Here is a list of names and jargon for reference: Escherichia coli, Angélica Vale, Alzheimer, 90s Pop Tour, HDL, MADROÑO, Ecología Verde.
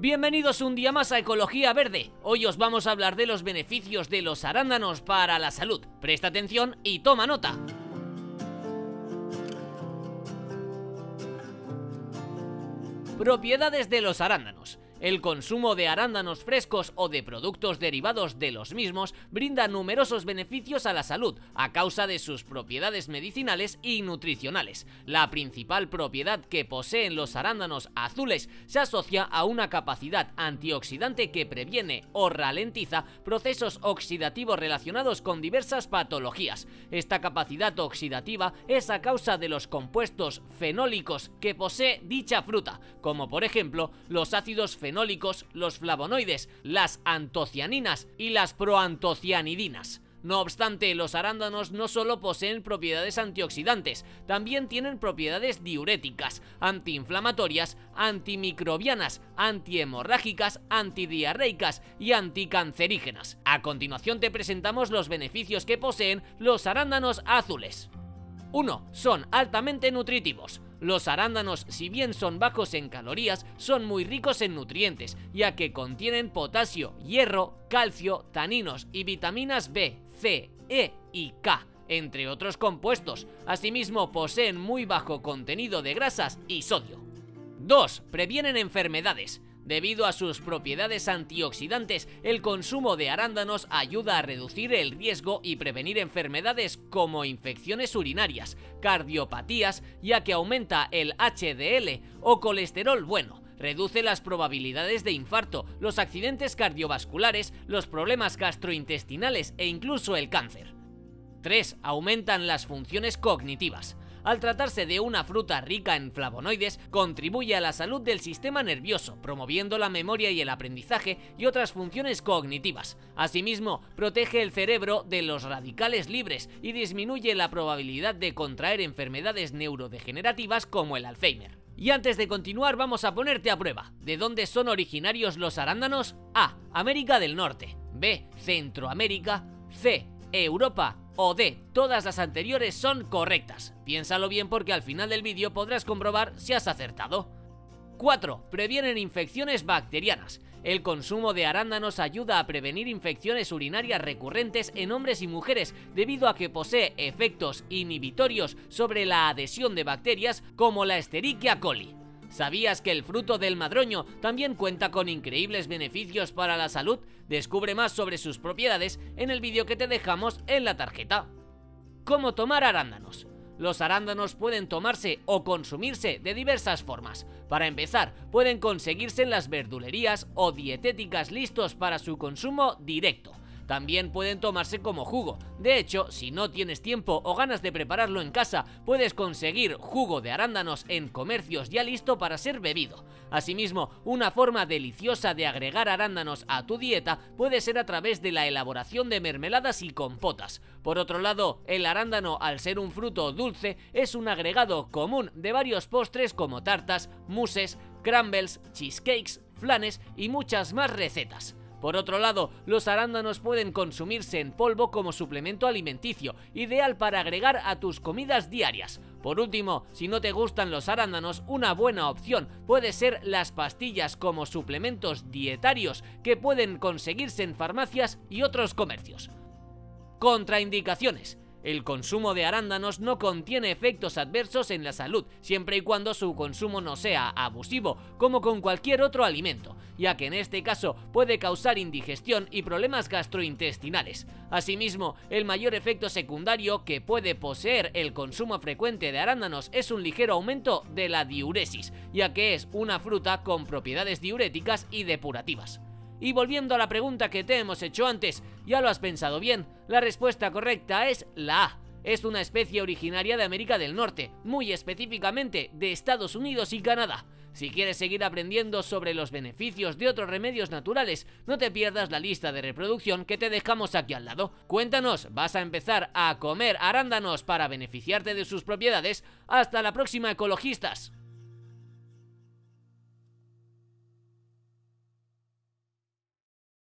Bienvenidos un día más a Ecología Verde. Hoy os vamos a hablar de los beneficios de los arándanos para la salud. Presta atención y toma nota. Propiedades de los arándanos. El consumo de arándanos frescos o de productos derivados de los mismos brinda numerosos beneficios a la salud a causa de sus propiedades medicinales y nutricionales. La principal propiedad que poseen los arándanos azules se asocia a una capacidad antioxidante que previene o ralentiza procesos oxidativos relacionados con diversas patologías. Esta capacidad oxidativa es a causa de los compuestos fenólicos que posee dicha fruta, como por ejemplo los ácidos fenólicos, los flavonoides, las antocianinas y las proantocianidinas. No obstante, los arándanos no solo poseen propiedades antioxidantes, también tienen propiedades diuréticas, antiinflamatorias, antimicrobianas, antihemorrágicas, antidiarreicas y anticancerígenas. A continuación te presentamos los beneficios que poseen los arándanos azules. 1. Son altamente nutritivos. Los arándanos, si bien son bajos en calorías, son muy ricos en nutrientes, ya que contienen potasio, hierro, calcio, taninos y vitaminas B, C, E y K, entre otros compuestos. Asimismo, poseen muy bajo contenido de grasas y sodio. 2. Previenen enfermedades. Debido a sus propiedades antioxidantes, el consumo de arándanos ayuda a reducir el riesgo y prevenir enfermedades como infecciones urinarias, cardiopatías, ya que aumenta el HDL o colesterol bueno, reduce las probabilidades de infarto, los accidentes cardiovasculares, los problemas gastrointestinales e incluso el cáncer. 3. Aumentan las funciones cognitivas. Al tratarse de una fruta rica en flavonoides, contribuye a la salud del sistema nervioso, promoviendo la memoria y el aprendizaje y otras funciones cognitivas. Asimismo, protege el cerebro de los radicales libres y disminuye la probabilidad de contraer enfermedades neurodegenerativas como el Alzheimer. Y antes de continuar, vamos a ponerte a prueba. ¿De dónde son originarios los arándanos? A. América del Norte. B. Centroamérica. C. Europa. O D. Todas las anteriores son correctas. Piénsalo bien porque al final del vídeo podrás comprobar si has acertado. 4. Previenen infecciones bacterianas. El consumo de arándanos ayuda a prevenir infecciones urinarias recurrentes en hombres y mujeres debido a que posee efectos inhibitorios sobre la adhesión de bacterias como la Escherichia coli. ¿Sabías que el fruto del madroño también cuenta con increíbles beneficios para la salud? Descubre más sobre sus propiedades en el vídeo que te dejamos en la tarjeta. ¿Cómo tomar arándanos? Los arándanos pueden tomarse o consumirse de diversas formas. Para empezar, pueden conseguirse en las verdulerías o dietéticas listos para su consumo directo. También pueden tomarse como jugo. De hecho, si no tienes tiempo o ganas de prepararlo en casa, puedes conseguir jugo de arándanos en comercios ya listo para ser bebido. Asimismo, una forma deliciosa de agregar arándanos a tu dieta puede ser a través de la elaboración de mermeladas y compotas. Por otro lado, el arándano, al ser un fruto dulce, es un agregado común de varios postres como tartas, mousses, crumbles, cheesecakes, flanes y muchas más recetas. Por otro lado, los arándanos pueden consumirse en polvo como suplemento alimenticio, ideal para agregar a tus comidas diarias. Por último, si no te gustan los arándanos, una buena opción puede ser las pastillas como suplementos dietarios que pueden conseguirse en farmacias y otros comercios. Contraindicaciones. El consumo de arándanos no contiene efectos adversos en la salud, siempre y cuando su consumo no sea abusivo, como con cualquier otro alimento, ya que en este caso puede causar indigestión y problemas gastrointestinales. Asimismo, el mayor efecto secundario que puede poseer el consumo frecuente de arándanos es un ligero aumento de la diuresis, ya que es una fruta con propiedades diuréticas y depurativas. Y volviendo a la pregunta que te hemos hecho antes, ¿ya lo has pensado bien? La respuesta correcta es la A. Es una especie originaria de América del Norte, muy específicamente de Estados Unidos y Canadá. Si quieres seguir aprendiendo sobre los beneficios de otros remedios naturales, no te pierdas la lista de reproducción que te dejamos aquí al lado. Cuéntanos, ¿vas a empezar a comer arándanos para beneficiarte de sus propiedades? Hasta la próxima, ecologistas.